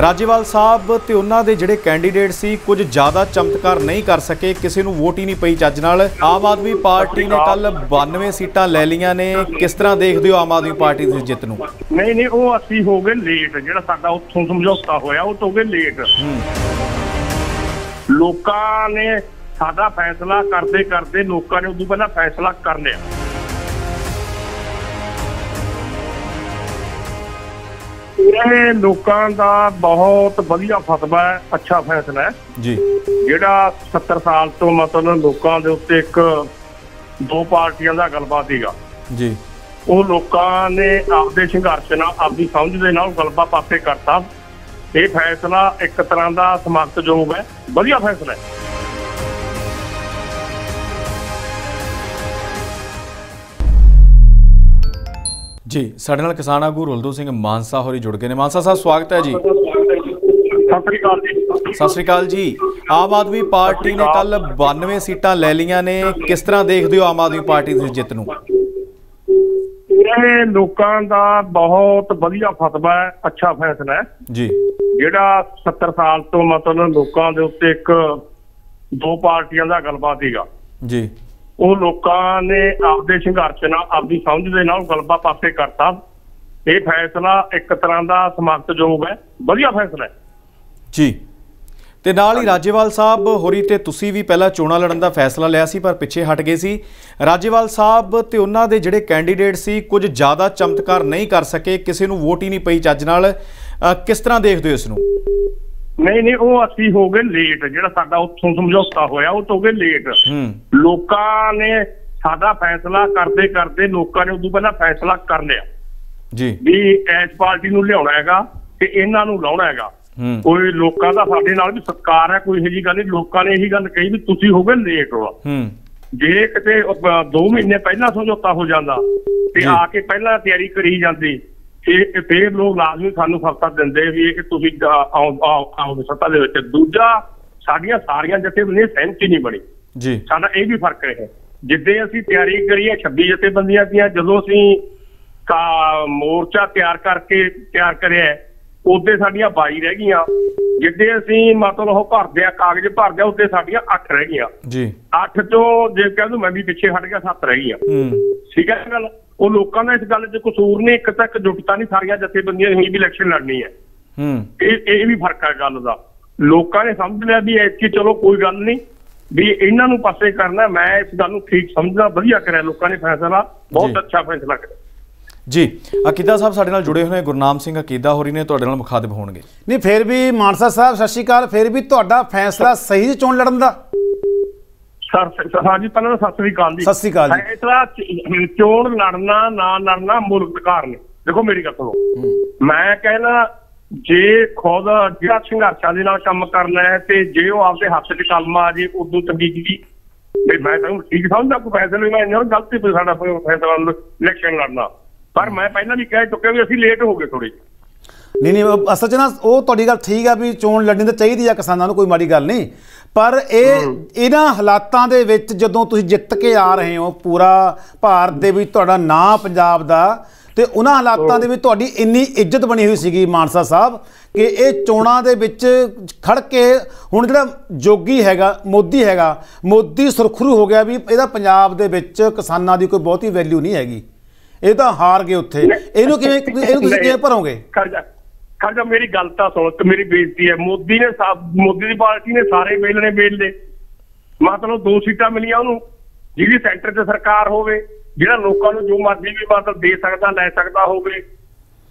राजेवाल साहब ते उन्हां दे जिहड़े कैंडीडेट सी कुछ ज़्यादा चमत्कार नहीं कर सके, किसी नूं वोट ही नहीं पई चज नाल। आम आदमी पार्टी ने कल 92 सीटां लै लियां ने, किस तरह देखदे हो आम आदमी पार्टी दी जित नूं? नहीं नहीं, वो असीं हो गए लेट, जिहड़ा साडा उत्थों समझौता होया वो तो हो गए लेट। लोकां ने साडा फैसला करदे करदे लोकां ने उदों पहला फैसला कर लिया। ਇਹ ਲੋਕਾਂ ਦਾ ਬਹੁਤ ਵਧੀਆ ਫਤਵਾ ਹੈ, ਅੱਛਾ ਫੈਸਲਾ ਹੈ ਜੀ, ਜਿਹੜਾ 70 ਸਾਲ ਤੋਂ ਮਤਲਬ ਲੋਕਾਂ ਦੇ ਉੱਤੇ ਇੱਕ ਦੋ ਪਾਰਟੀਆਂ ਦਾ ਗੱਲਬਾਤ ਸੀਗਾ ਜੀ, ਉਹ ਲੋਕਾਂ ਨੇ ਆਪਦੇ ਸੰਘਰਸ਼ ਨਾਲ ਆਪਦੀ ਸਮਝ ਦੇ ਨਾਲ ਗੱਲਬਾਤ ਪਾਸੇ ਕਰਤਾ। ਇਹ ਫੈਸਲਾ ਇੱਕ ਤਰ੍ਹਾਂ ਦਾ ਸਮਾਗਤਯੋਗ ਹੈ, ਵਧੀਆ ਫੈਸਲਾ ਹੈ। जी साढ़े नाल किसान आगू रुलदू सिंह मानसा होरी जुड़ गए ने। मानसा साहब स्वागत है जी। सत श्री अकाल जी। आम आदमी पार्टी ने कल 92 सीटां लै लियां ने, किस तरह देखते हो आम आदमी पार्टी दी जित नूं? ਇਹ ਲੋਕਾਂ ਦਾ बहुत ਵਧੀਆ ਫਤਵਾ ਹੈ, अच्छा फैसला है जी, ਜਿਹੜਾ 70 साल तो मतलब ਲੋਕਾਂ ਦੇ ਉੱਤੇ ਇੱਕ ਦੋ ਪਾਰਟੀਆਂ ਦਾ ਗੱਲਬਾਤ ਸੀਗਾ जी, ਉਹ ਲੋਕਾਂ ਨੇ ਆਪਦੇ ਸੰਘਰਸ਼ ਨਾਲ ਆਪਦੀ ਸਮਝ ਦੇ ਨਾਲ ਗਲਬਾ ਪਾਸੇ ਕਰਤਾ। ਇਹ ਫੈਸਲਾ ਇੱਕ ਤਰ੍ਹਾਂ ਦਾ ਸਮਾਗਤਯੋਗ ਹੈ, ਵਧੀਆ ਫੈਸਲਾ ਹੈ ਜੀ। ਤੇ ਨਾਲ ਹੀ ਰਾਜੇਵਾਲ ਸਾਹਿਬ ਹੋਰੀ ਤੇ ਤੁਸੀਂ ਵੀ ਪਹਿਲਾਂ ਚੋਣਾਂ ਲੜਨ ਦਾ ਫੈਸਲਾ ਲਿਆ ਸੀ ਪਰ ਪਿੱਛੇ ਹਟ ਗਏ ਸੀ। ਰਾਜੇਵਾਲ ਸਾਹਿਬ ਤੇ ਉਹਨਾਂ ਦੇ ਜਿਹੜੇ ਕੈਂਡੀਡੇਟ ਸੀ ਕੁਝ ਜ਼ਿਆਦਾ ਚਮਤਕਾਰ ਨਹੀਂ ਕਰ ਸਕੇ, ਕਿਸੇ ਨੂੰ ਵੋਟ ਹੀ ਨਹੀਂ ਪਈ ਚੱਜ ਨਾਲ, ਕਿਸ ਤਰ੍ਹਾਂ ਦੇਖਦੇ ਹੋ ਇਸ ਨੂੰ? नहीं नहीं, वो असीं हो गए लेट, जिहड़ा साडा उत्थों समझौता होया वो तो हो गए लेट। लोकां ने साडा फैसला करदे करदे लोकां ने उदों पहला फैसला कर लिया जी भी इस पार्टी नूं लिआउणा हैगा ते इन्हां नूं लाउणा हैगा। कोई लोकां दा साडे नाल भी सत्कार है, कोई इहो जी गल नहीं। लोकां ने इही गल कही भी तुसीं हो गए लेट हो, जे किते 2 महीने पहला समझौता हो जांदा ते आके पहला तैयारी करी जांदी फिर लोग लाजमी सानू फरसा देंदे भी तुसीं आओ सत्ता दे विच। दूजा साडियां सारियां जथेबंदियां सहमति नहीं बनी जी, साडा इह भी फर्क है। जिद्दे असीं तैयारी करीए 26 जथेबंदियां दीआं, जदों असीं मोर्चा तैयार करिआ उद्दे साडियां 22 रह गईआं। जिद्दे असीं मतलब ओह भरदे आ कागज़ भरदे उद्दे साडियां 8 रह गईआं जी, 8 चों जे कह दो मैं भी पिछे हट गया 7 रह गईआं। ठीक है गल, ਉਹ ਲੋਕਾਂ ਦਾ ਇਸ ਗੱਲ 'ਚ ਕਸੂਰ ਨਹੀਂ, ਇੱਕ ਤੱਕ ਜੁਟਤਾ ਨਹੀਂ, ਸਾਰੀਆਂ ਜਥੇਬੰਦੀਆਂ ਨੇ ਵੀ ਇਲੈਕਸ਼ਨ ਲੜਨੀ ਹੈ। ਇਹ ਵੀ ਫਰਕ ਹੈ ਗੱਲ ਦਾ। ਲੋਕਾਂ ਨੇ ਸਮਝ ਲਿਆ ਵੀ ਐਤਕੀ ਚਲੋ ਕੋਈ ਗੱਲ ਨਹੀਂ ਵੀ ਇਹਨਾਂ ਨੂੰ ਪਾਸੇ ਕਰਨਾ। ਮੈਂ ਇਸ ਗੱਲ ਨੂੰ ਠੀਕ ਸਮਝਦਾ, ਵਧੀਆ ਕਰਿਆ ਲੋਕਾਂ ਨੇ ਫੈਸਲਾ, ਬਹੁਤ ਅੱਛਾ ਫੈਸਲਾ ਕਰਿਆ जी। अकीदा साहब साढ़े नाल जुड़े हुए हैं, गुरनाम सिंह अकीदा होरी ने तुहाडे नाल मुखातिब होणगे। नहीं फिर भी मानसा साहब सत श्री अकाल, फिर भी तुहाडा फैसला सही चोण लड़न दा? हाँ जी, पहले सत श्री अकाल जी। सत श्री अकाल जी। फैसला चोण लड़ना ना लड़ना मुल्क सरकार ने, देखो मेरी गल सुनो, मैं कहना जे खुद जिहड़ा संघर्षां दे नाल काम करना है ते जे वो आपदे हथ च कलम आ जे उदों तंगी जी। मैं तो ठीक समझदा कोई फैसला नहीं, मैं इन्हां नूं गलती पे साडा फैसला इलेक्शन लड़ना, पर मैं पहला भी कह चुका भी असीं लेट हो गए थोड़े। नहीं नहीं, असल च ना वो तुहाडी गल ठीक है भी चोण लड़नी तो चाहिए है किसानों को, कोई माड़ी गल नहीं, पर इन्हां हालातों के विच जदों तुसीं जित के आ रहे हो पूरा भारत दे विच तुहाडा नां पंजाब दा, ते उन्हां हालातों के विच तुहाडी इन्नी इज्जत बनी हुई सीगी मानसा साहब कि इह चोणां दे विच खड़ के हुण जिहड़ा जोगी हैगा मोदी हैगा, मोदी सुरखरू हो गया भी इहदा पंजाब दे विच किसानां दी कोई बहुती वैल्यू नहीं हैगी, ਇਹ ਤਾਂ ਹਾਰ ਗਏ ਉੱਥੇ। ਇਹਨੂੰ ਕਿਵੇਂ ਤੁਸੀਂ ਕਿਵੇਂ ਭਰੋਗੇ? ਖਰਜਾ ਮੇਰੀ ਗੱਲ ਤਾਂ ਸੁਣ, ਤੇ ਮੇਰੀ ਬੇਇੱਜ਼ਤੀ ਹੈ। ਮੋਦੀ ਦੀ ਪਾਰਟੀ ਨੇ ਸਾਰੇ ਮੇਲਣੇ ਮੇਲ ਲਏ, ਮਤਲਬ 2 ਸੀਟਾਂ ਮਿਲੀਆਂ ਉਹਨੂੰ, ਜਿਹਦੀ ਸੈਂਟਰ 'ਚ ਸਰਕਾਰ ਹੋਵੇ, ਜਿਹੜਾ ਲੋਕਾਂ ਨੂੰ ਜੋ ਮਰਜ਼ੀ ਵੀ ਮਤਲਬ ਦੇ ਸਕਦਾ ਲੈ ਸਕਦਾ ਹੋਵੇ।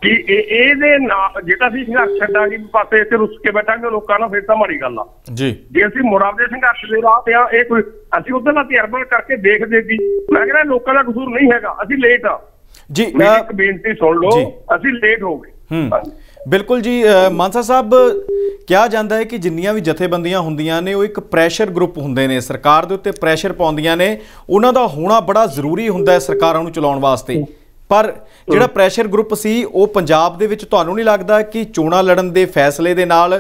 ਕਿ ਇਹਦੇ ਨਾਲ ਜਿਹੜਾ ਅਸੀਂ ਸੰਘਰਸ਼ ਛੱਡਾਂਗੇ ਪਾਸੇ ਇੱਥੇ ਰੁੱਸ ਕੇ ਬੈਠਾਂਗੇ ਲੋਕਾਂ ਨਾਲ, ਫਿਰ ਤਾਂ ਮਾੜੀ ਗੱਲ ਆ ਜੀ। ਜੇ ਅਸੀਂ ਮੁਰਾਬਦੇ ਸੰਘਰਸ਼ ਦੇ ਰਾਹ ਤੇ ਆ, ਇਹ ਕੋਈ ਅਸੀਂ ਉਧਰ ਨਾਲ ਤਜਰਬਾ ਕਰਕੇ ਦੇਖਦੇ ਸੀ। ਮੈਂ ਕਹਿੰਦਾ ਲੋਕਾਂ ਦਾ ਕਸੂਰ ਨਹੀਂ ਹੈਗਾ, ਅਸੀਂ ਲੇਟ ਆ जी। एक बेनती सुन लो, असीं लेट हो गए। बिल्कुल जी। मानसा साहब क्या जाता है कि जिन्नियां भी जथेबंदियां हुंदियां ने वो एक प्रैशर ग्रुप हुंदे ने, सरकार दे उत्ते प्रैशर पाउंदियां ने, उन्हां दा होना बड़ा जरूरी हुंदा है सरकारां नूं चलाउण वास्ते। पर जिहड़ा प्रैशर ग्रुप सी वो पंजाब दे विच तुहानूं नहीं लगदा कि चोणां लड़न दे फैसले दे नाल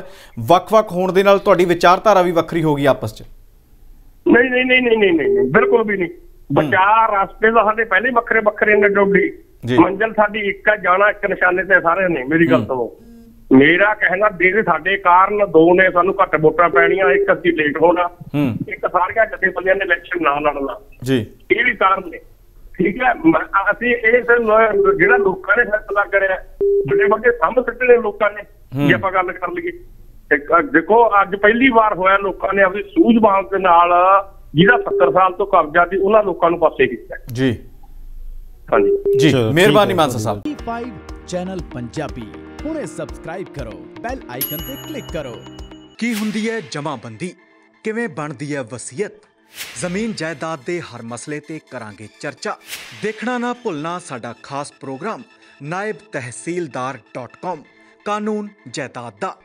वख-वख होण दे नाल तुहाडी विचारधारा भी वखरी हो गई आपस च? नहीं नहीं नहीं नहीं नहीं, बिल्कुल भी नहीं। ਵਿਚਾਰ ਰਾਸਤੇ ਦਾ ਸਾਡੇ ਪਹਿਲੇ ਵੱਖਰੇ ਵੱਖਰੇ ਨੇ, ਡੋਡੀ ਮੰਜ਼ਿਲ ਸਾਡੀ ਇੱਕ ਆ, ਜਾਣਾ ਇੱਕ ਨਿਸ਼ਾਨੇ ਤੇ ਸਾਰੇ ਨੇ। ਮੇਰੀ ਗੱਲ ਸੁਣੋ, मेरा कहना जेडे साडे कारण दो ने सानू घट वोटां पैणियां, एक असीं लेट होना, एक सारियां जथेबंदियां ने इलैक्शन ना लड़ना, ये भी कारण ने। ठीक है, असीं इस जिहड़ा लोकां ने फैसला करिया बड़े बड़े संभ सट्टे लोकां ने, जे आपां गल कर लईए देखो अज पहली वार होया लोकां ने अपनी सूझबूझ दे नाल जिहड़ा 70 साल तो कब्जा सी उहनां लोकां नूं पासे कीता। जी हाँ जी, मेहरबानी मानसा साहब। D5 चैनल पंजाबी ਹੁਣੇ ਸਬਸਕ੍ਰਾਈਬ ਕਰੋ, ਬੈਲ ਆਈਕਨ ਤੇ ਕਲਿੱਕ ਕਰੋ। ਕੀ ਹੁੰਦੀ ਹੈ ਜਮਾਬੰਦੀ, ਕਿਵੇਂ ਬਣਦੀ ਹੈ ਵਸੀਅਤ, ਜ਼ਮੀਨ ਜਾਇਦਾਦ ਦੇ ਹਰ ਮਸਲੇ ਤੇ ਕਰਾਂਗੇ ਚਰਚਾ। ਦੇਖਣਾ ਨਾ ਭੁੱਲਣਾ ਸਾਡਾ ਖਾਸ ਪ੍ਰੋਗਰਾਮ ਨਾਇਬ ਤਹਿਸੀਲਦਾਰ .com ਕਾਨੂੰਨ ਜਾਇਦਾਦ ਦਾ।